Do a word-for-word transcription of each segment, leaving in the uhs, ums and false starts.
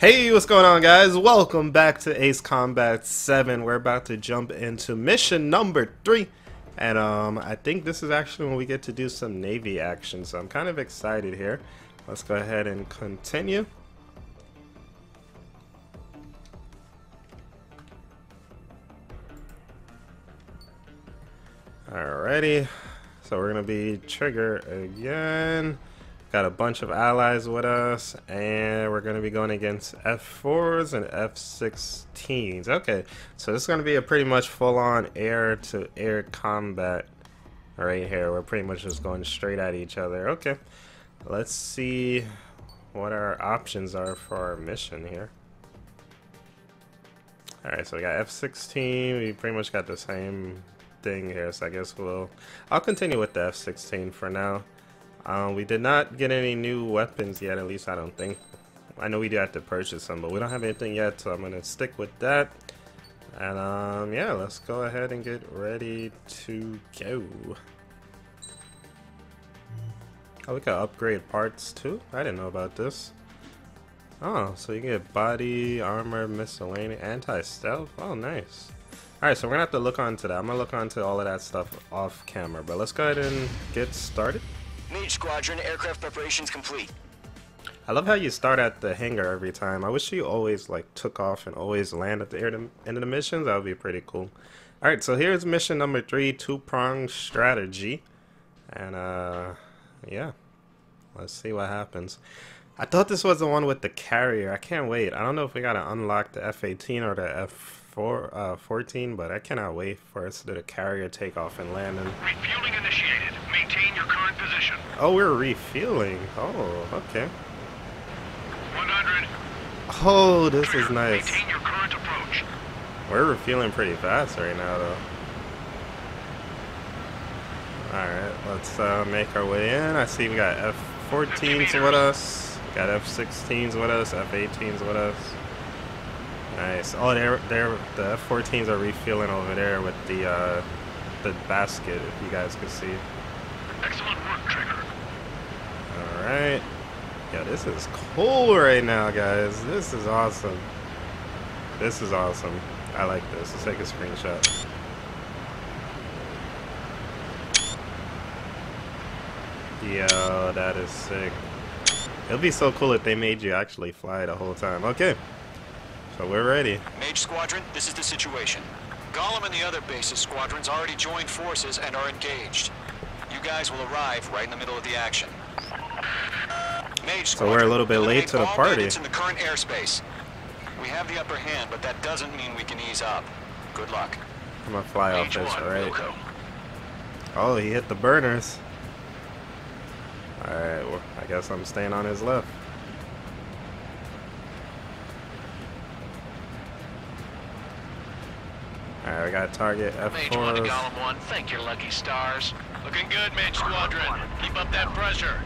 Hey, what's going on, guys? Welcome back to Ace Combat seven. We're about to jump into mission number three, and um I think this is actually when we get to do some Navy action, so I'm kind of excited here. Let's go ahead and continue. Alrighty, so we're gonna be trigger again. Got a bunch of allies with us, and we're going to be going against F fours and F sixteens. Okay, so this is going to be a pretty much full-on air-to-air combat right here. We're pretty much just going straight at each other. Okay, let's see what our options are for our mission here. All right, so we got F sixteen. We pretty much got the same thing here, so I guess we'll... I'll continue with the F sixteen for now. Um, we did not get any new weapons yet, at least I don't think. I know we do have to purchase some, but we don't have anything yet, so I'm going to stick with that. And um, yeah, let's go ahead and get ready to go. Oh, we can upgrade parts too? I didn't know about this. Oh, so you can get body, armor, miscellaneous, anti-stealth. Oh, nice. Alright, so we're going to have to look onto that. I'm going to look onto all of that stuff off camera, but let's go ahead and get started. Mage Squadron, aircraft preparations complete. I love how you start at the hangar every time. I wish you always like took off and always land at the end of the missions. That would be pretty cool. All right, so here's mission number three, two-pronged strategy, and uh, yeah, let's see what happens. I thought this was the one with the carrier. I can't wait. I don't know if we gotta unlock the F eighteen or the F fourteen, but I cannot wait for us to do the carrier takeoff and landing. Refueling initiated. Maintain your current position. Oh, we're refueling. Oh, okay. one hundred. Oh, this is nice. Maintain your current approach. We're refueling pretty fast right now, though. Alright, let's uh, make our way in. I see we got F fourteens with us. Got F sixteens with us. F eighteens with us. Nice. Oh, they're, they're, the F fourteens are refueling over there with the, uh, the basket, if you guys could see. Excellent work, Trigger. Alright. Yeah, this is cool right now, guys. This is awesome. This is awesome. I like this. Let's take a screenshot. Yo, that is sick. It'd be so cool if they made you actually fly the whole time. Okay. So we're ready. Mage Squadron, this is the situation. Gollum and the other bases squadrons already joined forces and are engaged. You guys will arrive right in the middle of the action. Mage so we're a little bit late to the party. It's in the current airspace. We have the upper hand, but that doesn't mean we can ease up. Good luck. I'm gonna fly off this, alright? Oh, he hit the burners. Alright, well, I guess I'm staying on his left. Alright, we got target F four. Mage one to Gollum one. Thank your lucky stars. Looking good, Mage Squadron. Keep up that pressure.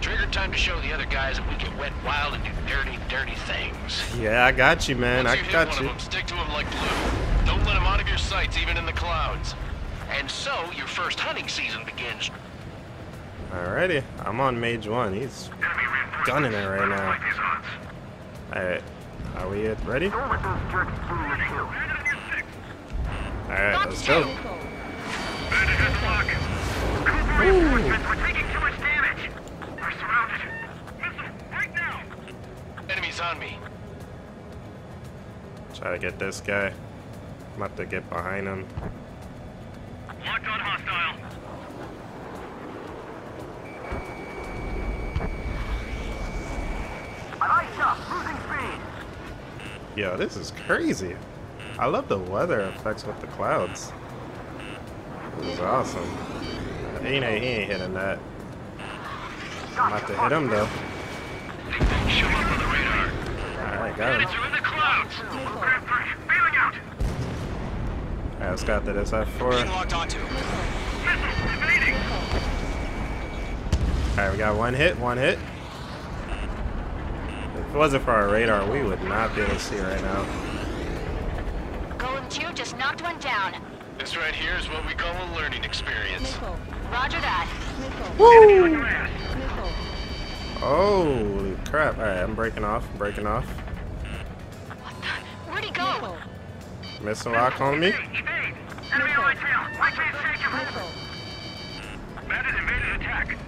Trigger time to show the other guys that we get wet, wild, and do dirty, dirty things. Yeah, I got you, man. Once I you got hit one you. Of them, stick to them like glue. Don't let them out of your sights, even in the clouds. And so your first hunting season begins. Alrighty, I'm on Mage One. He's gunning it right now. Alright, are we ready? Alright, let's go. We're taking too much damage. We're surrounded. Missile, right now. Enemies on me. Try to get this guy. I'm about to get behind him. Locked on hostile. I like stuff. Losing speed. Yo, this is crazy. I love the weather effects with the clouds. This is awesome. He ain't, he ain't hitting that. I'm about to hit him though. Alright, got him. Alright, let's go after this F four. Alright, we got one hit, one hit. If it wasn't for our radar, we would not be able to see right now. You just knocked one down. This right here is what we call a learning experience. Roger that. Woo! Oh crap! All right, I'm breaking off. I'm breaking off. Where'd he go? Missile rock on me.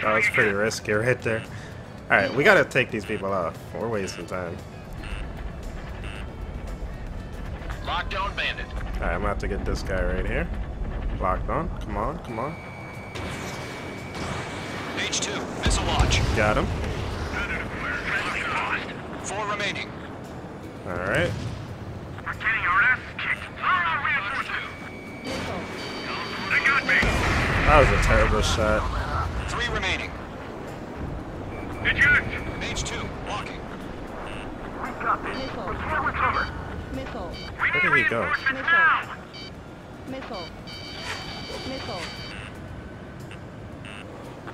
That was pretty risky right there. Alright, we gotta take these people off. We're wasting time. Locked on bandit. Alright, I'm gonna have to get this guy right here. Locked on. Come on, come on. H two, missile launch. Got him. Four remaining. Alright. We're getting our ass kicked. They got me. That was a terrible shot. Three remaining. Eject. Mage two, blocking. We got this. Missile. We can't recover. Missile. We need reinforcements now. Missile. Missile.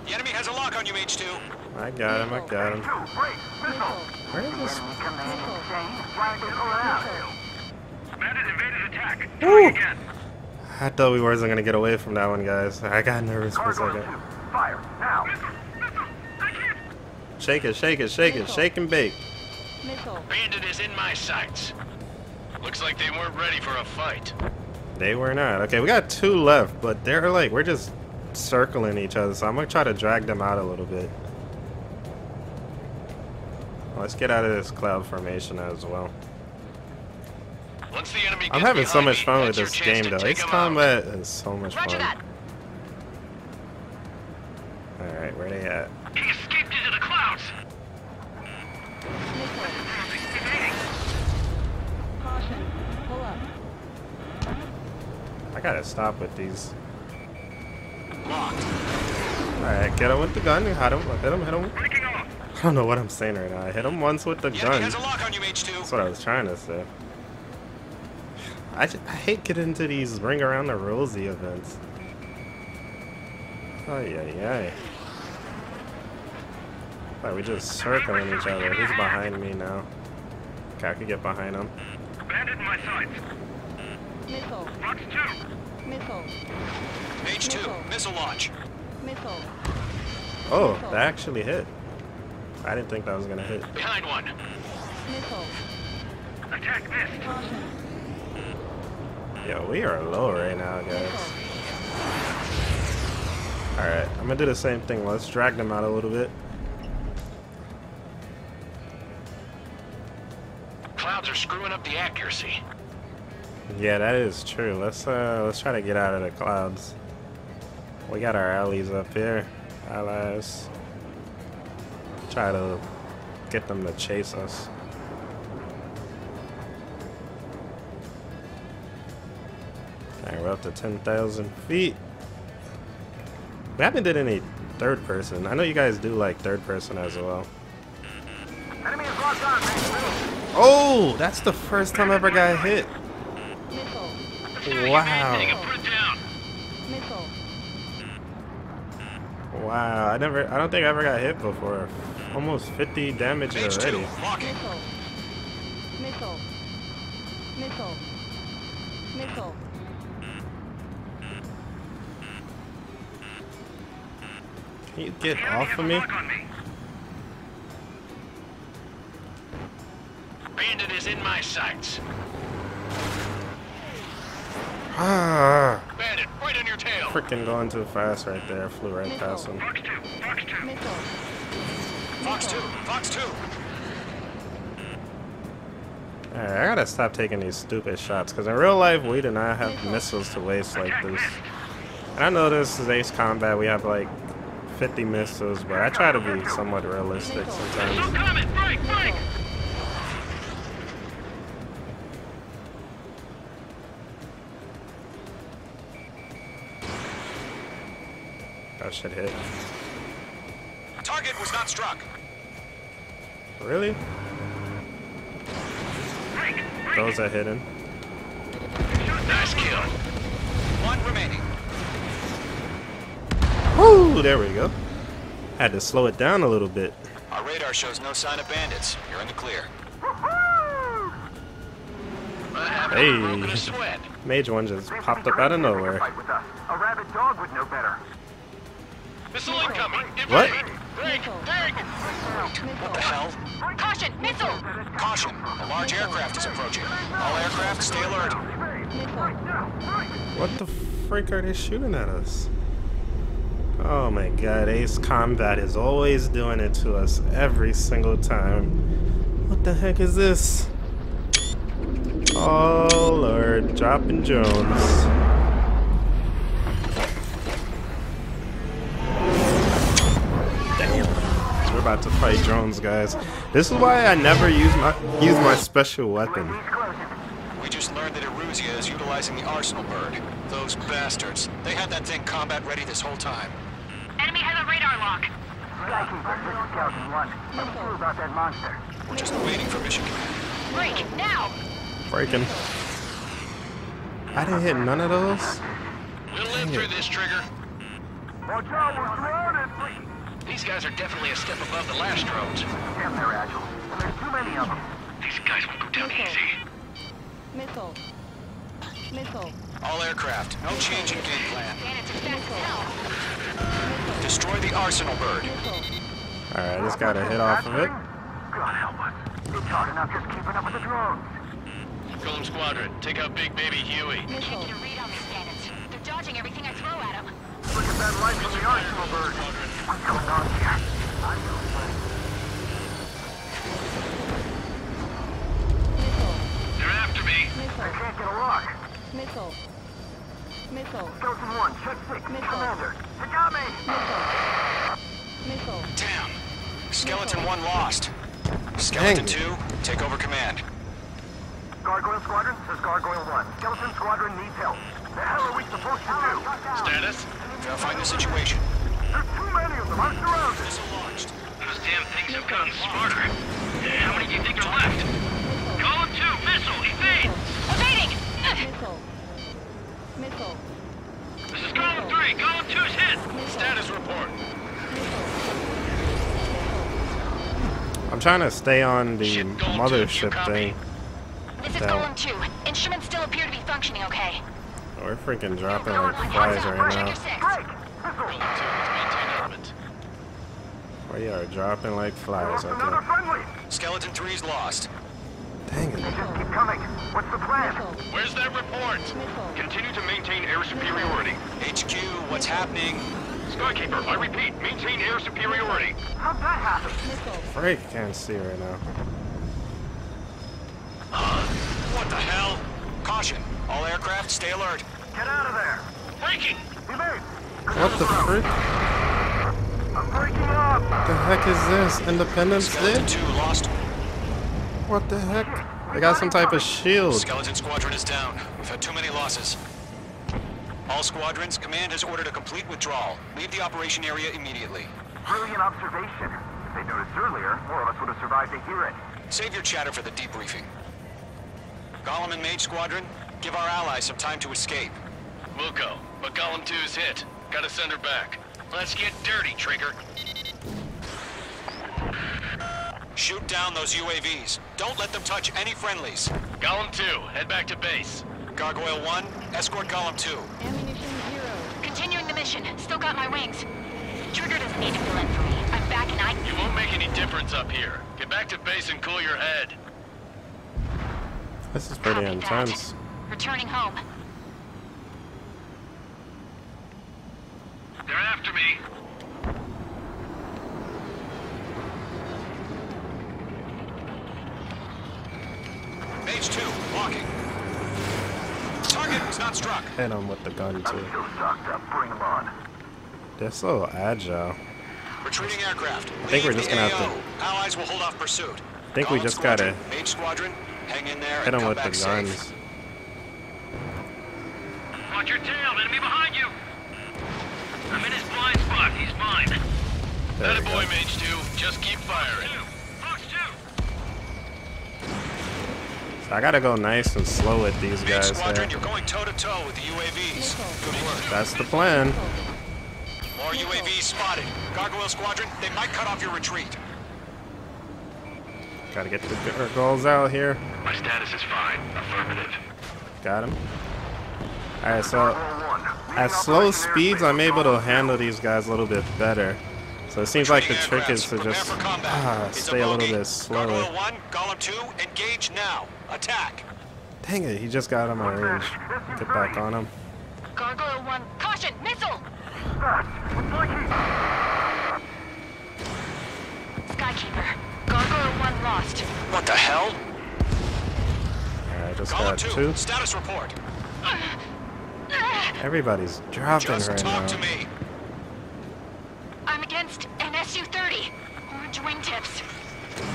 The enemy has a lock on you, Mage two. I got him, I got him. Where is this? Woo! I thought we wasn't gonna get away from that one, guys. I got nervous for a second. Shake it, shake it, shake it, shake and bake. Bandit is in my sights. Looks like they weren't ready for a fight. They were not. Okay, we got two left, but they're like, we're just circling each other, so I'm gonna try to drag them out a little bit. Let's get out of this cloud formation as well. Once the enemy I'm having so much fun with this game, though. Ace Combat is so much fun. Alright, where they at? He escaped into the clouds! Caution, pull up. I gotta stop with these. Alright, get him with the gun. Hit him, hit him, hit him. I don't know what I'm saying right now. I hit him once with the gun. That's what I was trying to say. I, just, I hate getting into these ring around the rosy events. Oh yeah, yeah. Like we just circling each other. He's behind me now. Okay, I can get behind him. Bandit in my sights. Missile. Box two. Missile. H two. Missile. Missile launch. Missile. Oh, missile. That actually hit. I didn't think that was gonna hit. Behind one. Missile. Attack missed. Caution. Yo, we are low right now, guys. Alright, I'm gonna do the same thing. Let's drag them out a little bit. Clouds are screwing up the accuracy. Yeah, that is true. Let's uh let's try to get out of the clouds. We got our allies up here. Allies. Try to get them to chase us. Alright, we're up to ten thousand feet. We haven't did any third person. I know you guys do like third person as well. Enemy is locked on, man. Oh, that's the first time I ever got hit. Wow. Wow, I never, I don't think I ever got hit before. Almost fifty damage already. Missile. Missile. Missile. Missile. Can you get off of me? Bandit is in my sights. Ah. Bandit, right on your tail. Freaking going too fast right there. I flew right missile. Past him. Fox two, Fox two. Missile. Fox two, Fox two. Alright, I gotta stop taking these stupid shots, because in real life we do not have missile. missiles to waste like this. And I know this is Ace Combat, we have like fifty missiles, but I try to be somewhat realistic missile. sometimes. Coming. Break, break. That shit hit. Target was not struck. Really? Break, break. Those are hidden. Nice kill. One remaining. Woo! There we go. Had to slow it down a little bit. Our radar shows no sign of bandits. You're in the clear. Hey. Mage one just popped up out of nowhere. A rabid dog would know better. Missile incoming! What? Break! Break! What the hell? Caution! Missile! Caution! Large aircraft is approaching. All aircraft, stay alert. What the frick are they shooting at us? Oh my god, Ace Combat is always doing it to us every single time. What the heck is this? Oh lord, dropping Jones. About to fight drones, guys. This is why I never use my use my special weapon. We just learned that Erusia is utilizing the Arsenal Bird. Those bastards. They had that thing combat ready this whole time. Enemy has a radar lock. We're just waiting for mission command. Break now. Breaking. I didn't hit none of those. We'll live through this, Trigger. Watch out, we're surrounded. These guys are definitely a step above the last drones. Damn, they're agile. There's too many of them. These guys won't go down easy. Missile. Missile. All aircraft, no change in game plan. Destroy the Arsenal Bird. Alright, just gotta hit off of it. God help us. It's hard enough just keeping up with the drones. Golem Squadron, take out Big Baby Huey. I can't get a read on these cannons. They're dodging everything I throw at them. Look at that light from the Arsenal Bird. What's going on here? I'm going to play. They're after me. Missile. I can't get a lock. Missile. Missile. Skeleton one, check six. Missile. Commander. Higame. Missile. Missile. Damn. Skeleton Missile. one lost. Skeleton Dang. two, take over command. Gargoyle Squadron says Gargoyle one. Skeleton Squadron needs help. The hell are we supposed to do? Status? Verifying the situation. There's too many of them. I'm surrounded. Missile launched. Those damn things have gotten smarter. How many do you think are left? Column two, missile, evade! Evading! Missile. Missile. This is column three. Column two's hit. Status report. I'm trying to stay on the Ship, mothership two, thing. This is column two. Instruments still appear to be functioning okay. We're freaking dropping our flies right now. We are dropping like flies out there. Skeleton three is lost. Dang it. They just keep coming. What's the plan? Where's that report? Continue to maintain air superiority. H Q, what's happening? Skykeeper, I repeat, maintain air superiority. How'd that happen? Freak, can't see right now. Uh, what the hell? Caution. All aircraft, stay alert. Get out of there. Breaking. What the frick? I'm breaking up. What the heck is this? Independence Day? two lost. What the heck? They got some type of shield. Skeleton Squadron is down. We've had too many losses. All squadrons, command has ordered a complete withdrawal. Leave the operation area immediately. Brilliant observation. If they'd noticed earlier, more of us would have survived to hear it. Save your chatter for the debriefing. Golem and Mage Squadron, give our allies some time to escape. We'll go, but Golem two's hit. Gotta send her back. Let's get dirty, Trigger. Shoot down those U A Vs. Don't let them touch any friendlies. Golem two, head back to base. Gargoyle one, escort Golem two. Ammunition zero. Continuing the mission. Still got my wings. Trigger doesn't need to fill in for me. I'm back and I... You won't make any difference up here. Get back to base and cool your head. This is pretty intense. Returning home. They're after me. Mage two, walking. Target was not struck. And I'm with the gun too. I'm so stocked up. Bring them on. They're so agile. Retreating aircraft. I think we're just gonna have to. Allies will hold off pursuit. I think we just gotta. Mage Squadron, hang in there. Hit them with the guns. Watch your tail, enemy behind you! I'm in his blind spot, he's mine. That a boy, Mage two. Just keep firing. Fox two. So I gotta go nice and slow with these Mage guys. Squadron, there. You're going toe to toe with the U A Vs. Good work. That's the plan. More U A Vs spotted. Gargoyle Squadron, they might cut off your retreat. Gotta get the gargoyles out here. My status is fine. Affirmative. Got him. Alright, so at slow speeds, I'm able to handle these guys a little bit better. So So it seems like the trick is to just ah, stay a little bit slower. Dang it, he just got out of my range. Get back on him. Gargoyle one, caution, missile! Skykeeper, Gargoyle one lost. What the hell? I just Golem got two. two. Status report. Everybody's dropping just right talk now. To me. I'm against an S U thirty. Orange wingtips.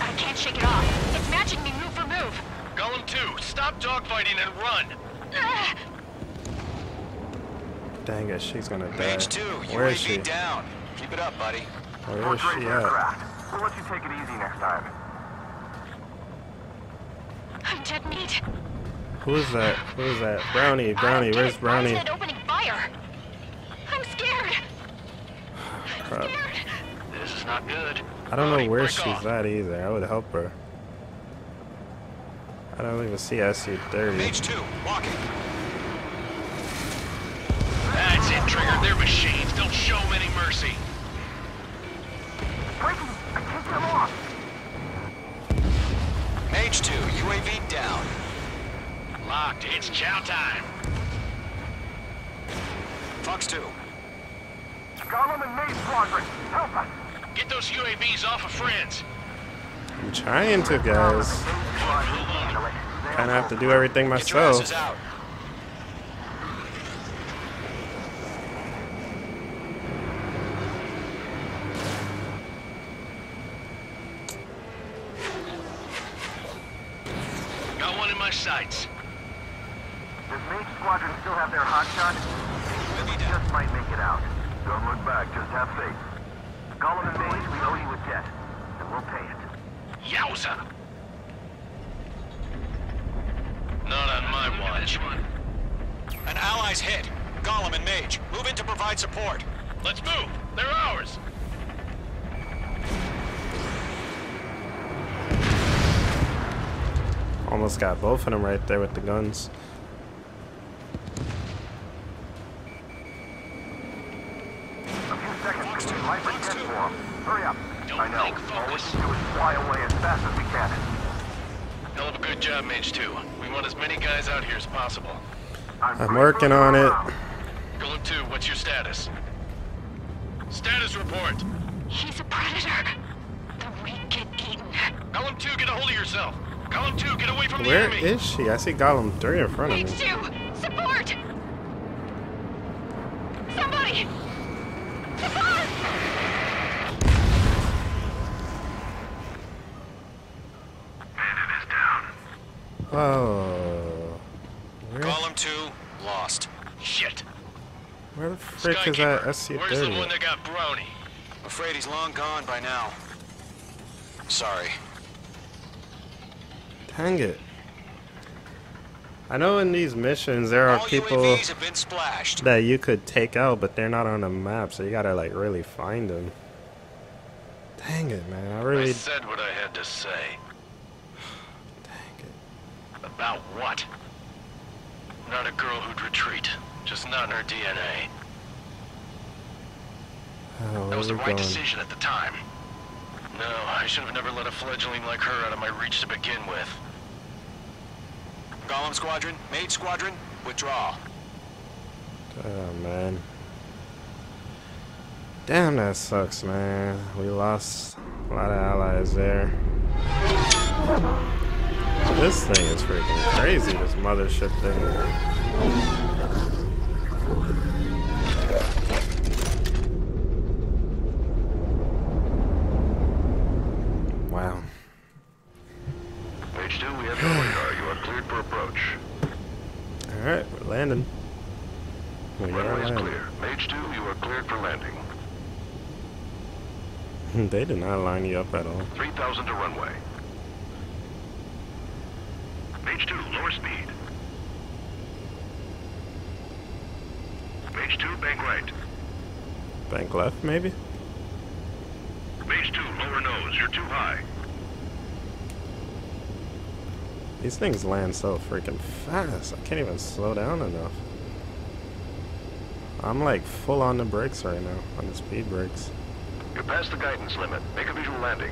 I can't shake it off. It's matching me move for move. Golem two, stop dogfighting and run. Dang it, she's gonna die. Page two, where is she? Down. Keep it up, buddy. Where is she at? We'll let you take it easy next time. I'm dead meat. Who is that? Who is that? Brownie, Brownie, where's Brownie? I'm scared. Crap. This is not good. I don't know where she's at either. I would help her. I don't even see S U thirty. Page two, walking. That's it, Trigger. They're machines. Don't show them any mercy. I kicked them off. Mage two, U A V down. Locked, it's chow time. Fox two. Gollum and Maze progress. Help us. Get those U A Vs off of friends. I'm trying to, guys. Kind of have to do everything myself. Get your asses out. Sights. Does Mage Squadron still have their hot shot? We just might make it out. Don't look back, just have faith. Gollum and Mage, we owe you a debt, and we'll pay it. Yowza! Not on my watch. An ally's hit. Gollum and Mage, move in to provide support. Let's move! They're ours! Almost got both of them right there with the guns. A few seconds to life and death for them. Hurry up. Don't I know. All we can do is fly away as fast as we can. Hell of a good job, Mage two. We want as many guys out here as possible. I'm, I'm working on it. Golem two, what's your status? Status report. He's a predator. The weak get eaten. Golem two, get a hold of yourself. Golem two, get away from the enemy. Where is she? I see Golem three in front of me. Mage two, support! Somebody! Support! Bandit is down. Oh. Golem two, lost. Shit. Where the frick is that S C thirty? Where's the one that got Brownie? I'm afraid he's long gone by now. Sorry. Hang it. I know in these missions there are people that you could take out, but they're not on the map, so you gotta like really find them. Dang it, man. I really I said what I had to say. Dang it. About what? Not a girl who'd retreat. Just not in her D N A. Oh, that was the right decision at the time. No, I should have never let a fledgling like her out of my reach to begin with. Golem Squadron, Mage Squadron, withdraw. Oh, man. Damn, that sucks, man. We lost a lot of allies there. This thing is freaking crazy, this mothership thing. Wow. Mage two, we have your radar. You are cleared for approach. Alright, we're landing. We Runway is clear. Mage two, you are cleared for landing. They did not line you up at all. three thousand to runway. Mage two, lower speed. Mage two, bank right. Bank left, maybe? Mage two, lower nose, you're too high. These things land so freaking fast. I can't even slow down enough. I'm like full on the brakes right now, on the speed brakes. You're past the guidance limit. Make a visual landing.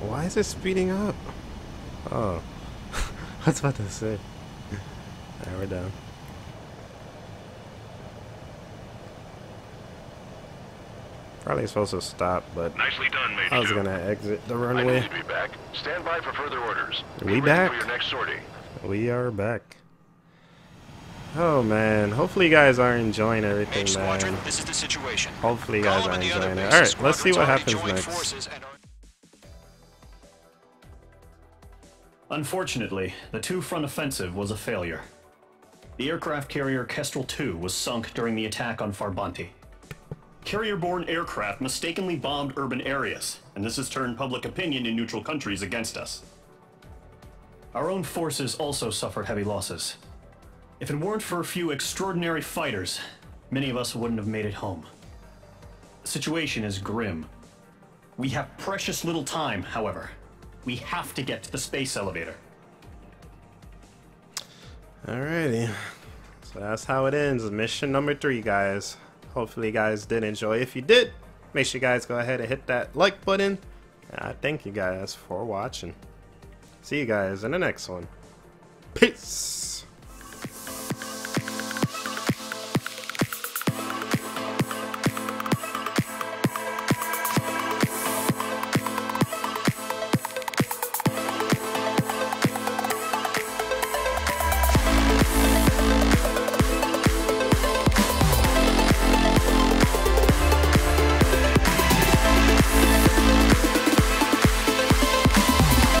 Why is it speeding up? Oh. I was about to say. Alright, we're down. Probably supposed to stop, but nicely done, Major. I was gonna exit the runway. I need to be back. Stand by for further orders. We back. For your next sortie. We are back. Oh man, hopefully you guys are enjoying everything, H Squadron, man. This is the situation. Hopefully you guys are enjoying it. All right, let's see what happens next. Unfortunately, the two-front offensive was a failure. The aircraft carrier Kestrel two was sunk during the attack on Farbanti. Carrier-borne aircraft mistakenly bombed urban areas, and this has turned public opinion in neutral countries against us. Our own forces also suffered heavy losses. If it weren't for a few extraordinary fighters, many of us wouldn't have made it home. The situation is grim. We have precious little time, however. We have to get to the space elevator. Alrighty. So that's how it ends. Mission number three, guys. Hopefully you guys did enjoy. If you did, make sure you guys go ahead and hit that like button. And I thank you guys for watching. See you guys in the next one. Peace.